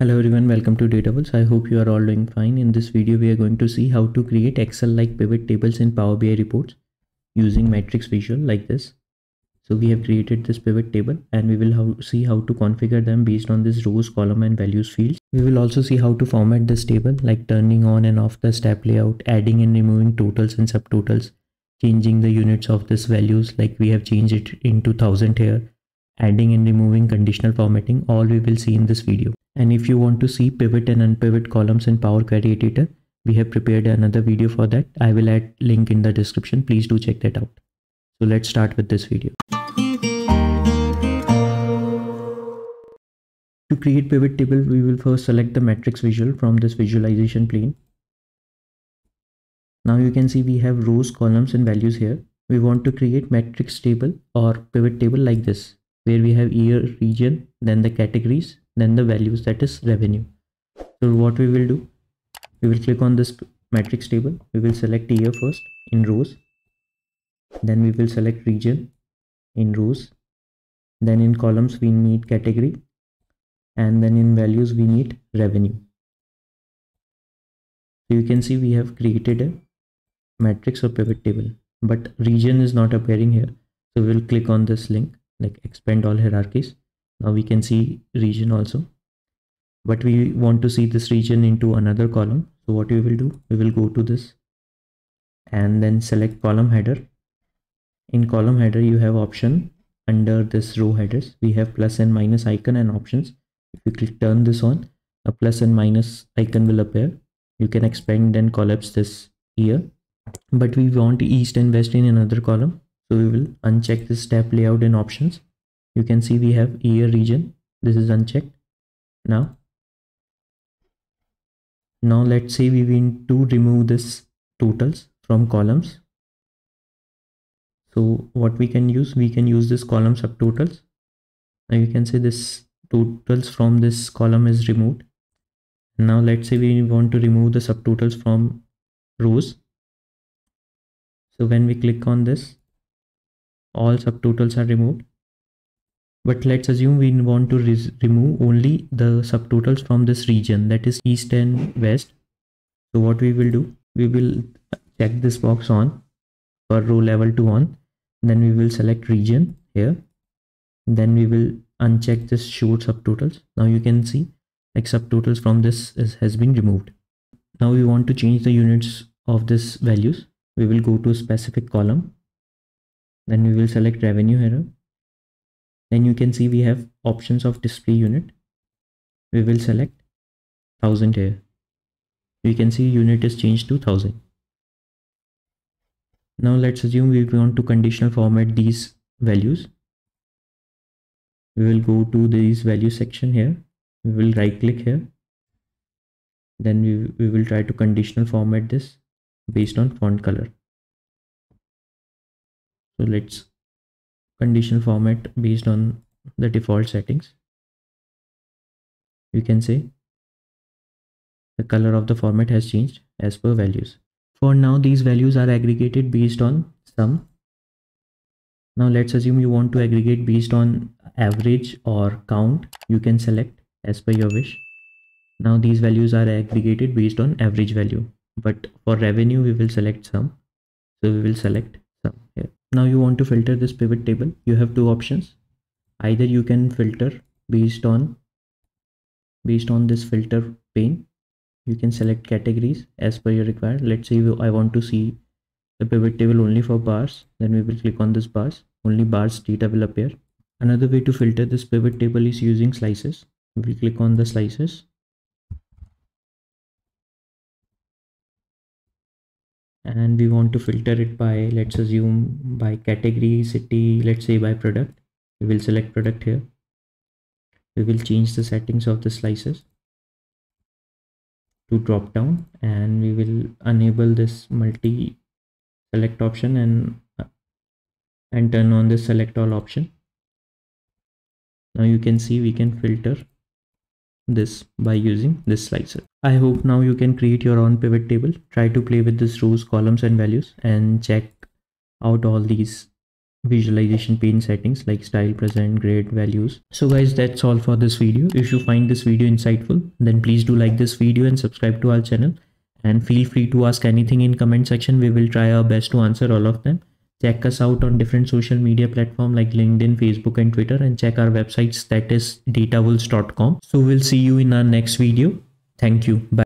Hello everyone, welcome to DataWolfs. I hope you are all doing fine. In this video we are going to see how to create Excel-like pivot tables in Power BI reports using Matrix Visual like this. So we have created this pivot table and we will see how to configure them based on this rows, column and values fields. We will also see how to format this table, like turning on and off the step layout, adding and removing totals and subtotals, changing the units of this values, like we have changed it into 1000 here, adding and removing conditional formatting. All we will see in this video. And if you want to see pivot and unpivot columns in Power Query editor, we have prepared another video for that. I will add link in the description. Please do check that out. So let's start with this video. To create pivot table, we will first select the matrix visual from this visualization plane. Now you can see we have rows, columns and values here. We want to create matrix table or pivot table like this, where we have year, region, then the categories, then the values, that is revenue. So what we will do, we will click on this matrix table. We will select year first in rows, then we will select region in rows, then in columns we need category, and then in values we need revenue. So you can see we have created a matrix or pivot table, but region is not appearing here. So we will click on this link, like expand all hierarchies. Now we can see region also, but we want to see this region into another column. So what we will do, we will go to this and then select column header. In column header you have option under this row headers. We have plus and minus icon and options. If you click turn this on, a plus and minus icon will appear. You can expand and collapse this here, but we want east and west in another column. So we will uncheck this tab layout and options. You can see we have year, region. This is unchecked. Now let's say we want to remove this totals from columns. So what we can use this column subtotals. Now you can see this totals from this column is removed. Now let's say we want to remove the subtotals from rows. So when we click on this, all subtotals are removed. But let's assume we want to remove only the subtotals from this region, that is east and west. So what we will do, we will check this box on for row level 2 on, then we will select region here, then we will uncheck this show subtotals. Now you can see like subtotals from this has been removed. Now we want to change the units of this values. We will go to a specific column, then we will select revenue here. Then you can see we have options of display unit. We will select 1000 here. You can see unit is changed to 1000. Now let's assume we want to conditional format these values. We will go to these value section here. We will right click here. Then we will try to conditional format this based on font color. So let's conditional format based on the default settings. You can see the color of the format has changed as per values. For now these values are aggregated based on sum. Now let's assume you want to aggregate based on average or count. You can select as per your wish. Now these values are aggregated based on average value, but for revenue we will select sum. So we will select sum here. Now you want to filter this pivot table. You have two options. Either you can filter based on this filter pane. You can select categories as per your required. Let's say I want to see the pivot table only for bars. Then we will click on this bars. Only bars data will appear. Another way to filter this pivot table is using slices. We will click on the slices. And we want to filter it by, let's assume, by category, city, let's say by product. We will select product here. We will change the settings of the slices to drop down, and we will enable this multi select option and turn on the select all option. Now you can see we can filter this by using this slicer. I hope now you can create your own pivot table. Try to play with this rows, columns and values and check out all these visualization pane settings like style, present, grade, values. So guys, that's all for this video. If you find this video insightful, then please do like this video and subscribe to our channel, and feel free to ask anything in comment section. We will try our best to answer all of them. Check us out on different social media platforms like LinkedIn, Facebook and Twitter, and check our websites, that is DataWolfs.com. So we'll see you in our next video. Thank you. Bye.